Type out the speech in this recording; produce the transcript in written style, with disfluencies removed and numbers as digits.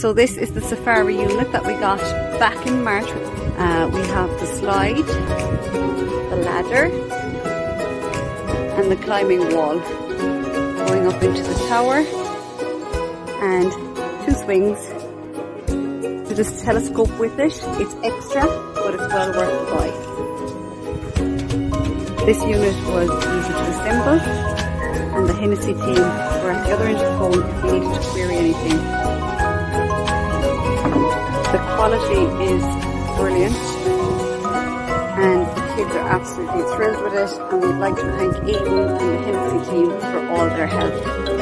So this is the safari unit that we got back in March. We have the slide, the ladder and the climbing wall going up into the tower, and two swings to this telescope with it. It's extra, but it's well worth the buy. This unit was easy to assemble, and the Hennessy team were at the other end of the phone if you needed to query anything. The quality is brilliant, and the kids are absolutely thrilled with it, and we'd like to thank Eaton and the Hennessy team for all their help.